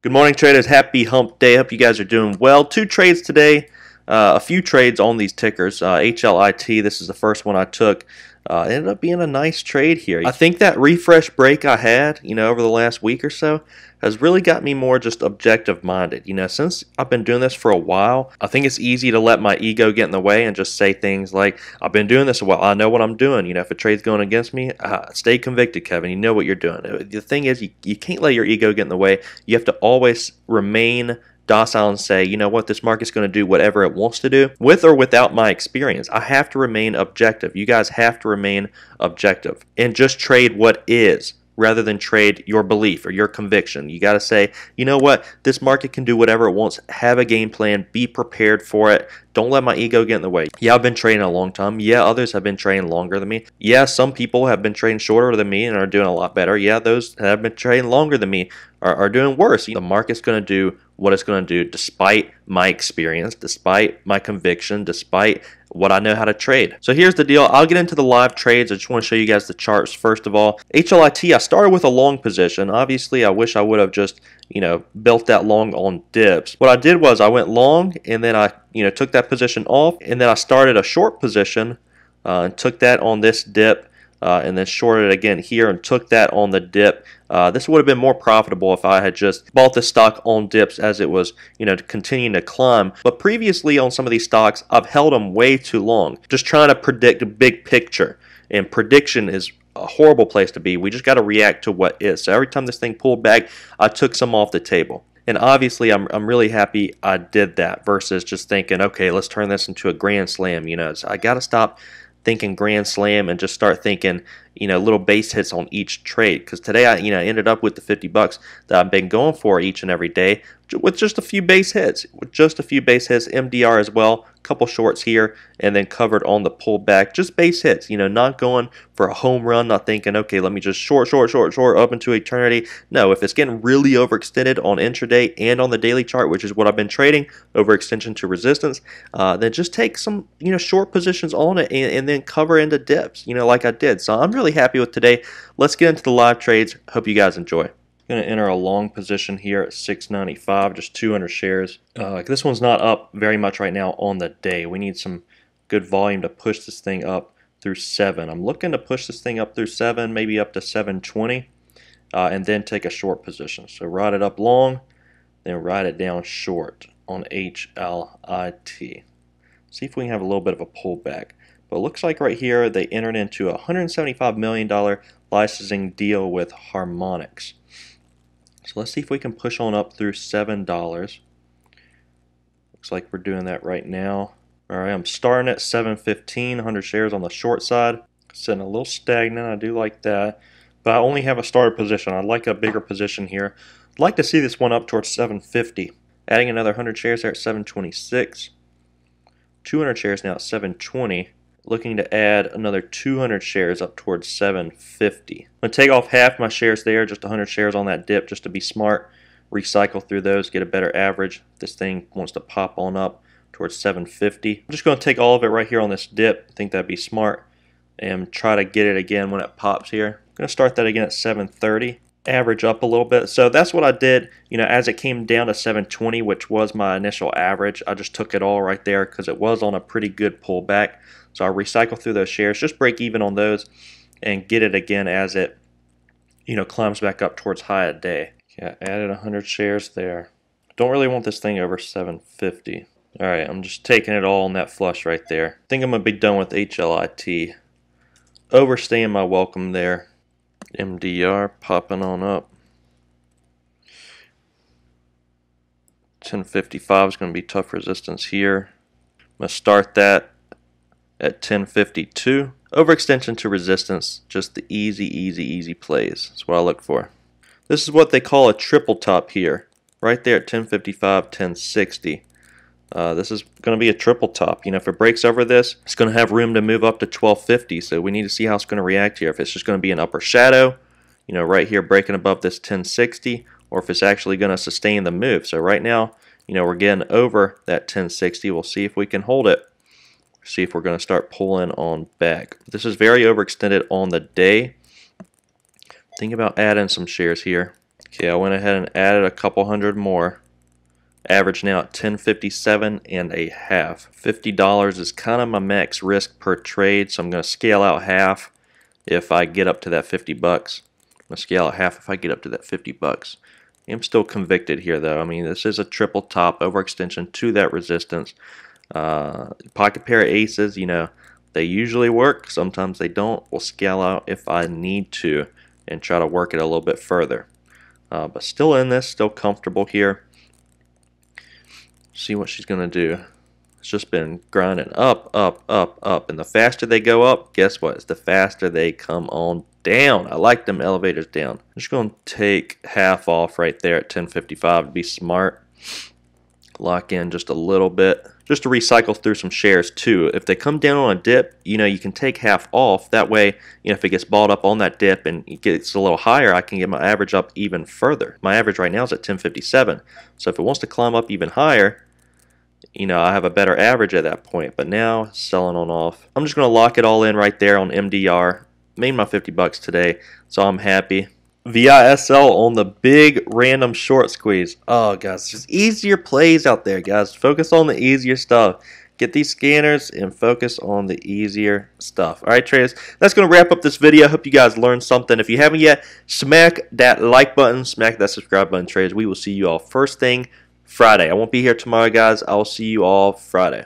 Good morning, traders. Happy hump day. Hope you guys are doing well. Two trades today, a few trades on these tickers. HLIT, this is the first one I took. Ended up being a nice trade here. I think that refresh break I had, over the last week or so has really got me more just objective-minded. Since I've been doing this for a while, I think it's easy to let my ego get in the way and just say things like, I've been doing this a while, I know what I'm doing. If a trade's going against me, stay convicted, Kevin, you know what you're doing. The thing is, you can't let your ego get in the way. You have to always remain docile and say, this market's going to do whatever it wants to do. With or without my experience, I have to remain objective. You guys have to remain objective and just trade what is, rather than trade your belief or your conviction. You got to say, this market can do whatever it wants. Have a game plan. Be prepared for it. Don't let my ego get in the way. Yeah, I've been trading a long time. Yeah, others have been trading longer than me. Yeah, some people have been trading shorter than me and are doing a lot better. Yeah, those that have been trading longer than me are doing worse. The market's going to do what it's going to do despite my experience, despite my conviction, despite what I know how to trade. So here's the deal. I'll get into the live trades. I just want to show you guys the charts first of all. HLIT, I started with a long position. Obviously, I wish I would have just, built that long on dips. What I did was I went long and then I, took that position off and then I started a short position and took that on this dip. And then shorted again here and took that on the dip. This would have been more profitable if I had just bought the stock on dips as it was, continuing to climb. But previously on some of these stocks, I've held them way too long, just trying to predict a big picture. And prediction is a horrible place to be. We just got to react to what is. So every time this thing pulled back, I took some off the table. And obviously, I'm really happy I did that versus just thinking, okay, let's turn this into a grand slam. So I got to stop thinking grand slam and just start thinking, little base hits on each trade. Because today I, ended up with the $50 that I've been going for each and every day with just a few base hits, MDR as well, a couple shorts here, and then covered on the pullback. Just base hits, not going for a home run, not thinking, okay, let me just short up into eternity. No, if it's getting really overextended on intraday and on the daily chart, which is what I've been trading, overextension to resistance, then just take some, short positions on it and then cover into dips, like I did. So I'm really happy with today. Let's get into the live trades. Hope you guys enjoy. I'm going to enter a long position here at 695, just 200 shares. This one's not up very much right now on the day. We need some good volume to push this thing up through 7. I'm looking to push this thing up through 7, maybe up to 720, and then take a short position. So ride it up long, then ride it down short on HLIT. See if we can have a little bit of a pullback. But it looks like right here they entered into a $175 million licensing deal with Harmonix. So let's see if we can push on up through $7. Looks like we're doing that right now. All right, I'm starting at 715, 100 shares on the short side. Sitting a little stagnant, I do like that. But I only have a starter position. I'd like a bigger position here. I'd like to see this one up towards 750. Adding another 100 shares there at 726. 200 shares now at 720. Looking to add another 200 shares up towards 750. I'm going to take off half my shares there, just 100 shares on that dip just to be smart. Recycle through those, get a better average. This thing wants to pop on up towards 750. I'm just going to take all of it right here on this dip. I think that'd be smart. And try to get it again when it pops here. I'm going to start that again at 730. Average up a little bit. So that's what I did, as it came down to 720, which was my initial average. I just took it all right there because it was on a pretty good pullback. So I recycle through those shares, just break even on those and get it again as it, climbs back up towards high a day. Yeah, added 100 shares there. Don't really want this thing over 750. All right, I'm just taking it all on that flush right there. I think I'm going to be done with HLIT. Overstaying my welcome there. MDR popping on up. 1055 is going to be tough resistance here. I'm going to start that at 1052. Overextension to resistance, just the easy plays. That's what I look for. This is what they call a triple top here, right there at 1055, 1060. This is going to be a triple top. If it breaks over this, it's going to have room to move up to 1250. So we need to see how it's going to react here. If it's just going to be an upper shadow, right here breaking above this 1060, or if it's actually going to sustain the move. So right now, we're getting over that 1060. We'll see if we can hold it. See if we're going to start pulling on back. This is very overextended on the day. Think about adding some shares here. Okay, I went ahead and added a couple hundred more. Average now at $10.57 and a half. $50 is kind of my max risk per trade, so I'm going to scale out half if I get up to that 50 bucks. I'm going to scale out half if I get up to that 50 bucks. I'm still convicted here though. I mean, this is a triple top overextension to that resistance. Pocket pair of aces, you know, they usually work. Sometimes they don't. We'll scale out if I need to and try to work it a little bit further. But still in this, still comfortable here. See what she's going to do. It's just been grinding up, up, up, up. And the faster they go up, guess what? It's the faster they come on down. I like them elevators down. I'm just going to take half off right there at 10.55 to be smart. Lock in just a little bit. Just to recycle through some shares too. If they come down on a dip, you know, you can take half off. That way, you know, if it gets balled up on that dip and it gets a little higher, I can get my average up even further. My average right now is at 10.57. So if it wants to climb up even higher, you know, I have a better average at that point. But now, selling on off. I'm just going to lock it all in right there on MDR. Made my 50 bucks today, so I'm happy. VISL on the big random short squeeze. Oh guys, just easier plays out there, guys. Focus on the easier stuff. Get these scanners and focus on the easier stuff. All right, traders, that's going to wrap up this video. Hope you guys learned something. If you haven't yet, smack that like button, smack that subscribe button, traders. We will see you all first thing Friday. I won't be here tomorrow, guys. I'll see you all Friday.